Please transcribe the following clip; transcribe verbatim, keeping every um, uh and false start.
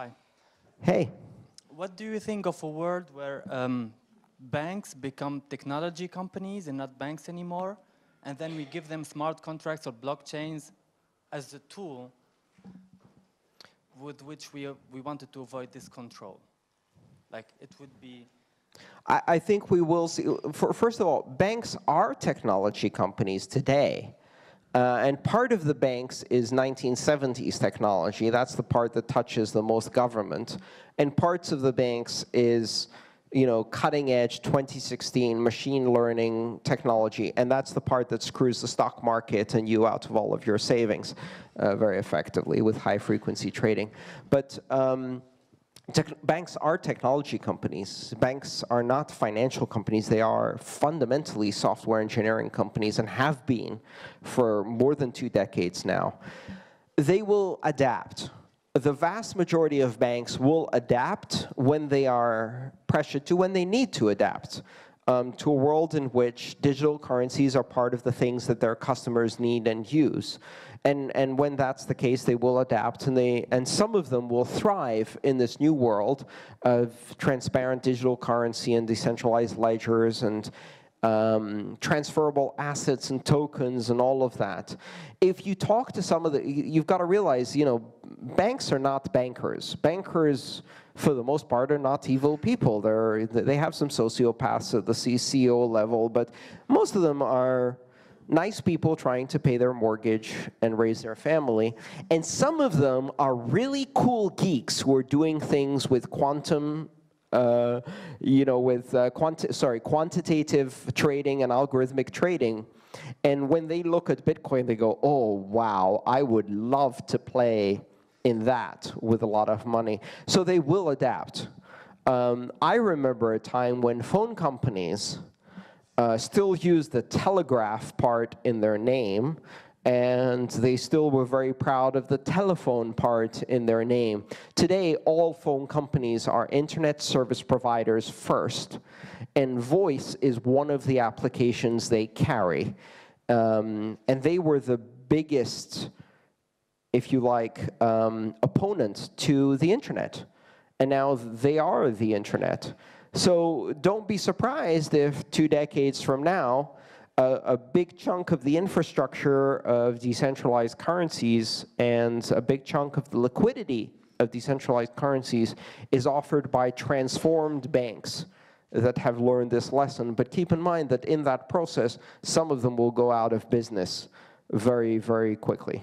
Hi. Hey. What do you think of a world where um, banks become technology companies and not banks anymore, and then we give them smart contracts or blockchains as a tool with which we, uh, we wanted to avoid this control? Like, it would be... I, I think we will see... For, first of all, banks are technology companies today. Uh, and part of the banks is nineteen seventies technology. That's the part that touches the most government. And parts of the banks is, you know, cutting-edge twenty sixteen machine learning technology. And that's the part that screws the stock market and you out of all of your savings uh, very effectively with high-frequency trading. But um, banks are technology companies. Banks are not financial companies. They are fundamentally software engineering companies and have been for more than two decades now. They will adapt. The vast majority of banks will adapt when they are pressured to, when they need to adapt um, to a world in which digital currencies are part of the things that their customers need and use. And, and when that's the case, they will adapt, and, they, and some of them will thrive in this new world of transparent digital currency and decentralized ledgers and um, transferable assets and tokens and all of that. If you talk to some of the, you've got to realize, you know, banks are not bankers. Bankers, for the most part, are not evil people. They're, they have some sociopaths at the C C O level, but most of them are nice people trying to pay their mortgage and raise their family. And some of them are really cool geeks who are doing things with quantum, uh, you know, with uh, quanti sorry, quantitative trading and algorithmic trading. And when they look at Bitcoin, they go, oh, wow, I would love to play in that with a lot of money. So they will adapt. Um, I remember a time when phone companies Uh, still used the telegraph part in their name, and they still were very proud of the telephone part in their name. Today, all phone companies are internet service providers first, and voice is one of the applications they carry. Um, and they were the biggest, if you like, um, opponent to the internet. And now they are the internet. So don't be surprised if two decades from now, uh, a big chunk of the infrastructure of decentralized currencies and a big chunk of the liquidity of decentralized currencies is offered by transformed banks that have learned this lesson. But keep in mind that in that process, some of them will go out of business very, very quickly.